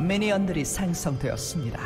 미니언들이 생성되었습니다.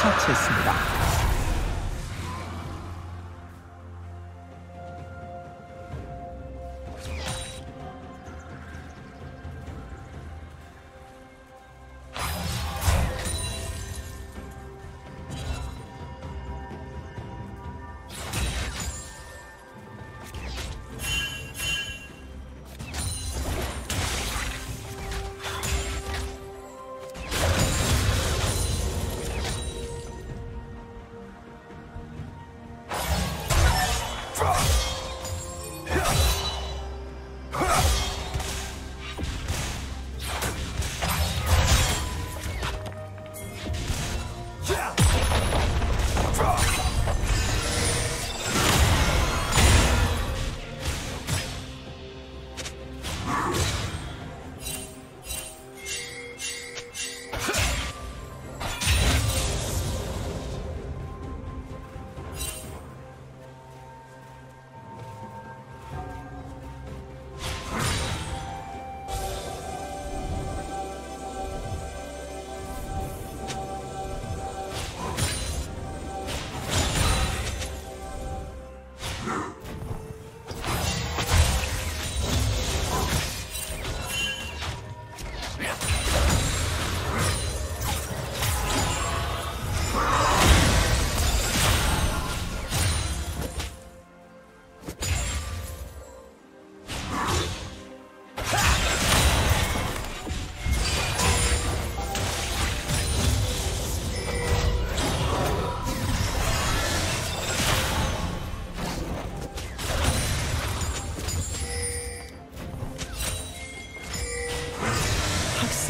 처치했습니다.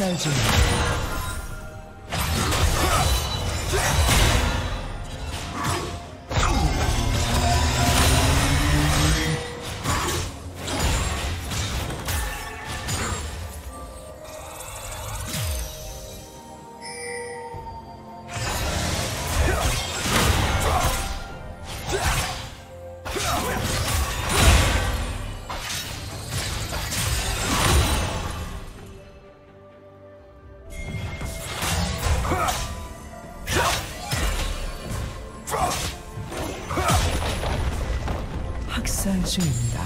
Surgeon. 학살 중입니다.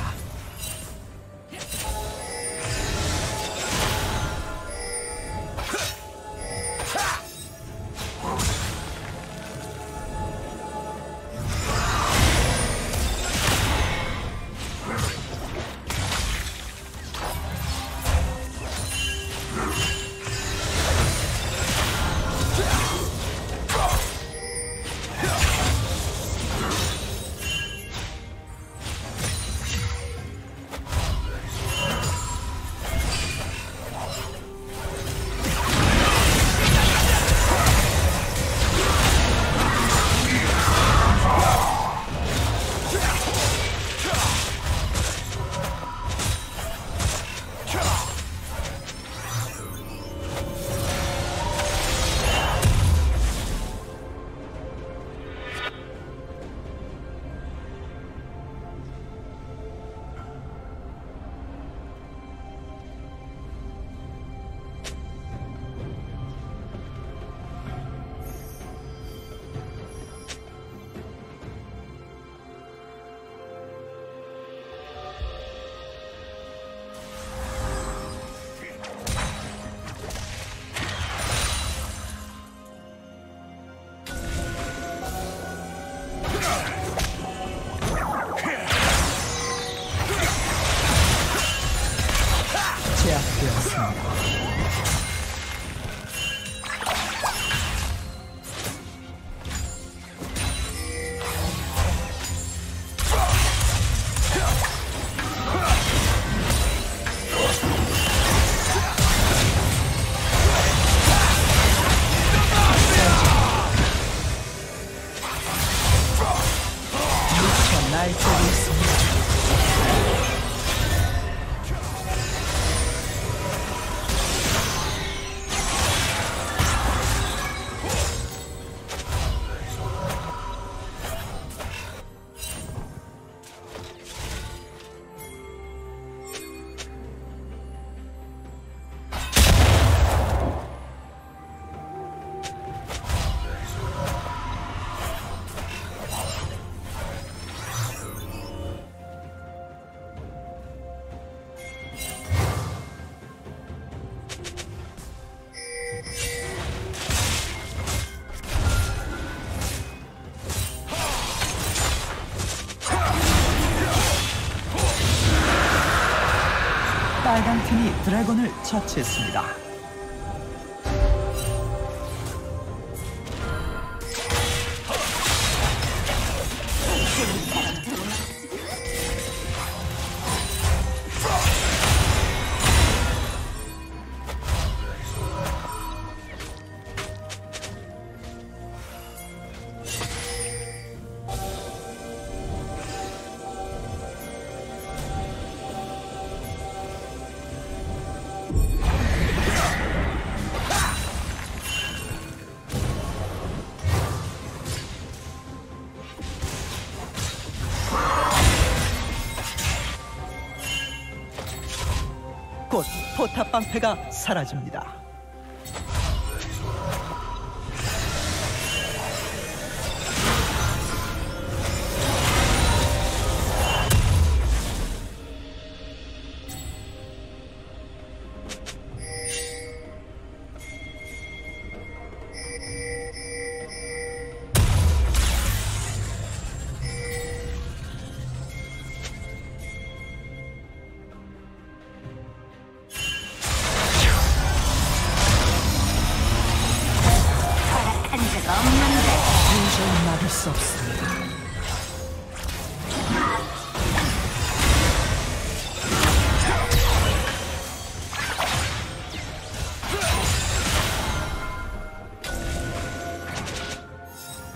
I 빨강 팀이 드래곤을 처치했습니다. 곧 포탑 방패가 사라집니다.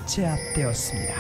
제압되었습니다.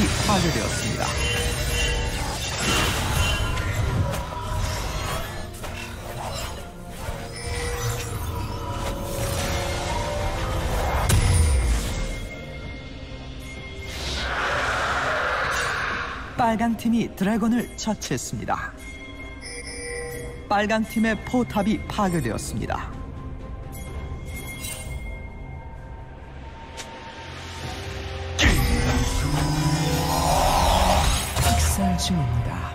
연합이 파괴되었습니다. 빨강 팀이 드래곤을 처치했습니다. 빨강 팀의 포탑이 파괴되었습니다. 학살 중입니다.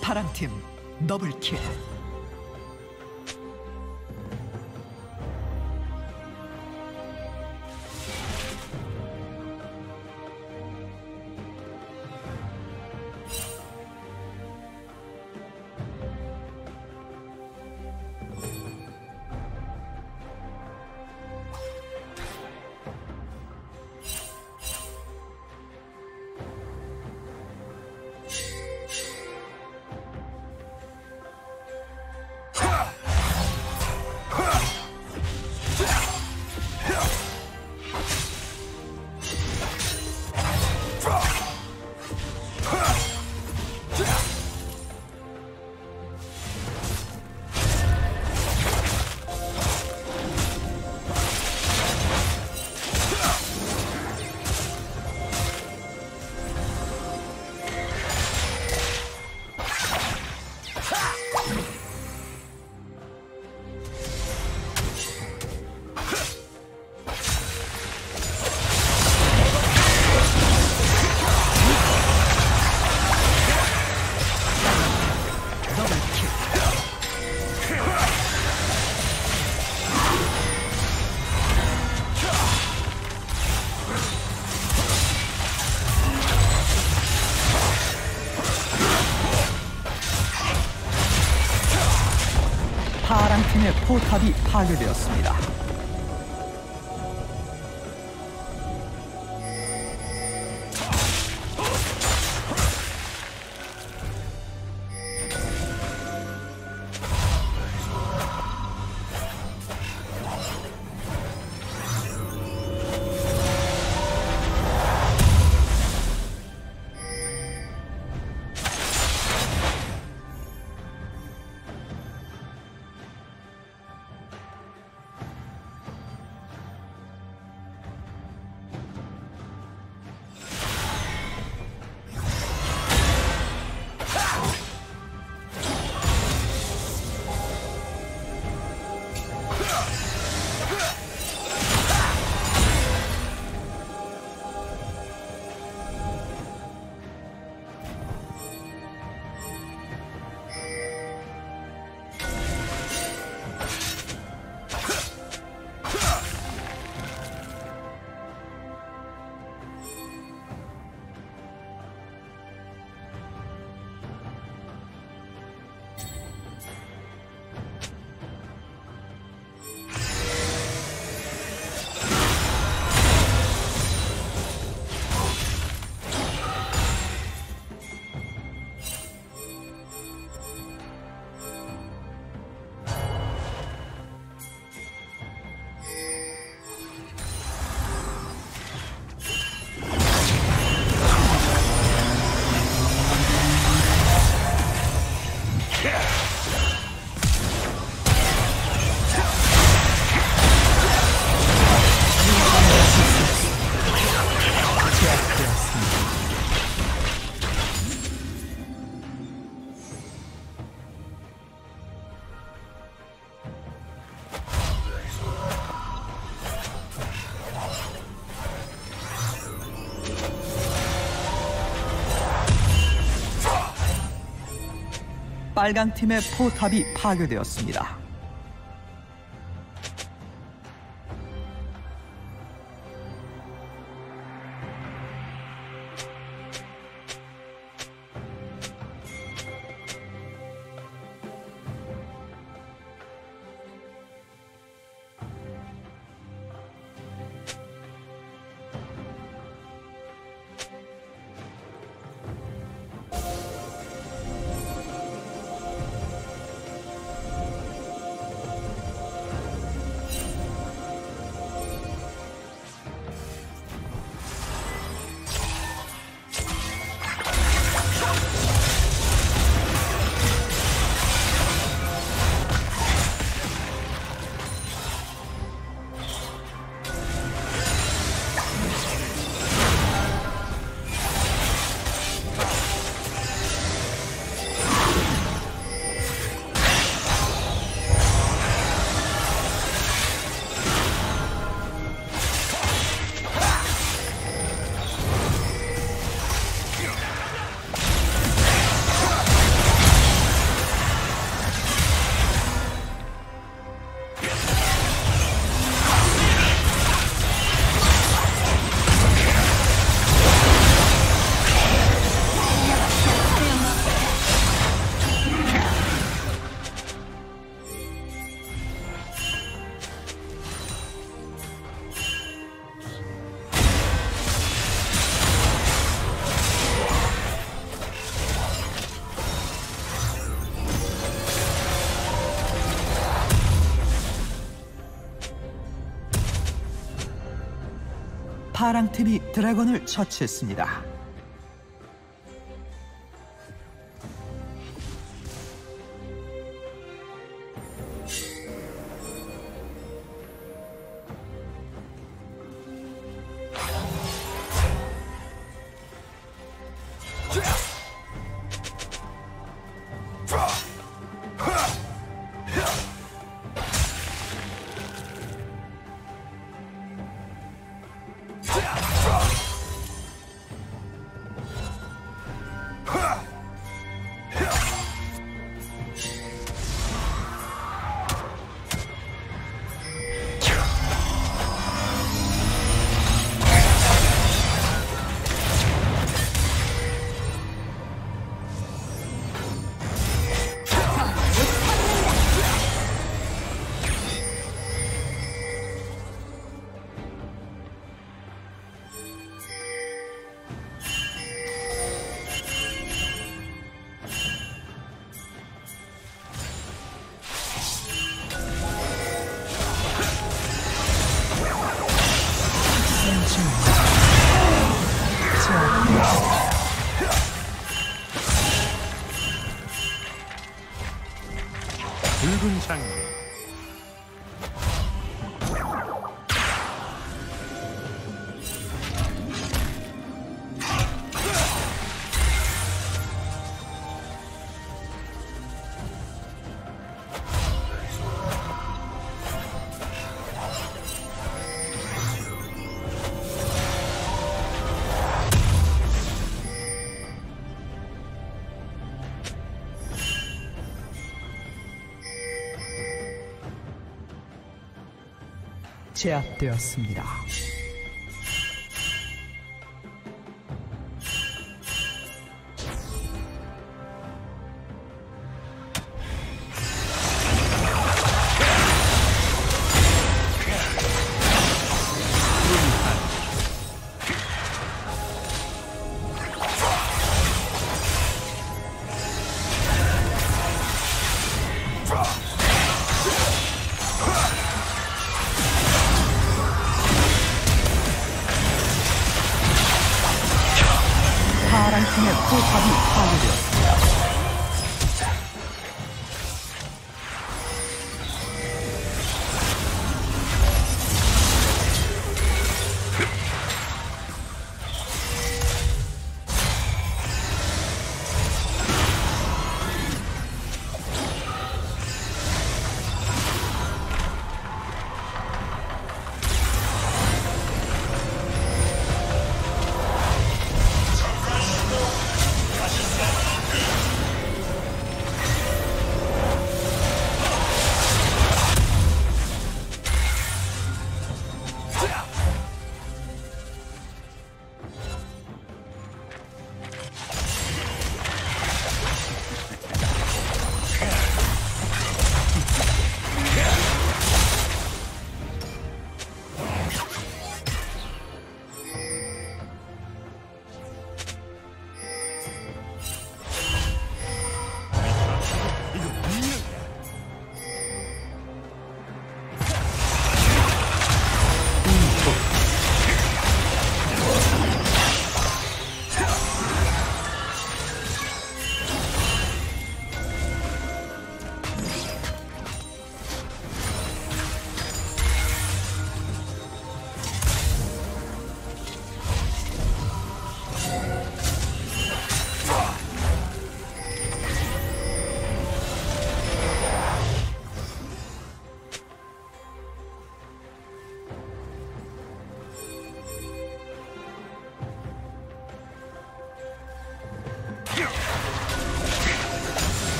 파랑 팀 더블킬. 파랑팀의 포탑이 파괴되었습니다. 빨강 팀의 포탑이 파괴되었습니다. 파랑탭이 드래곤을 처치했습니다. 붉은 장미 제압되었습니다. 파랑팀의 포탑이 파괴되었습니다.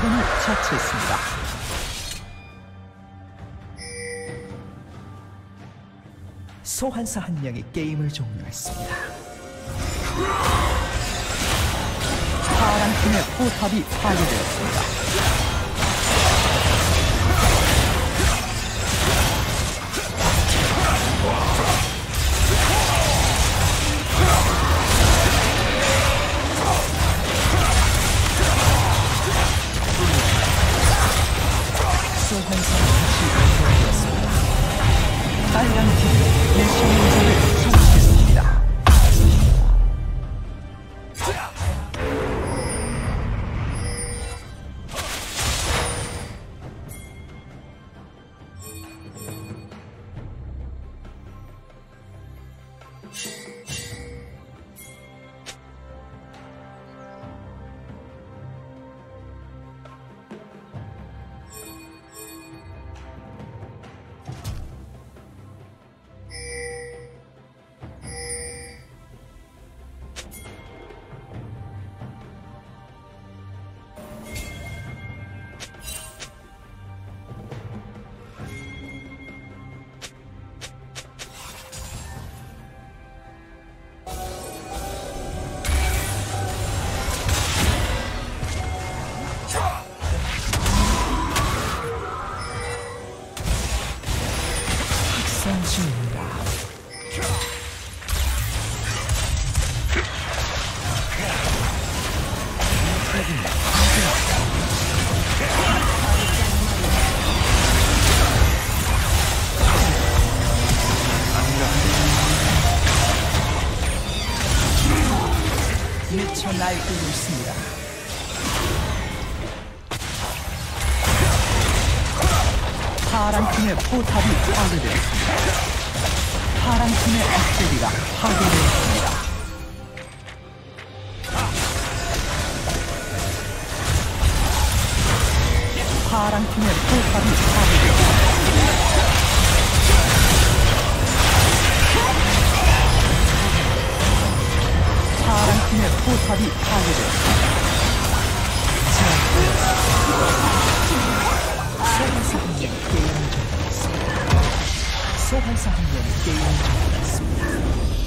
드래곤을 처치했습니다. 소환사 한 명이 게임을 종료했습니다. 파란 팀의 포탑이 파괴되었습니다. 소환사가 다시 파괴되었습니다. 빨간 팀 예수님을 소개했습니다. 미쳐 날뛰고 있습니다. 파란 팀의 포탑이 파괴되었습니다. 파란 팀의 악대기가 파괴되었습니다. 파란 팀의 포탑이 파괴되었습니다. 파란 팀의 포탑이 파괴되었습니다. 소환사 한 명이 게임을 종료했습니다.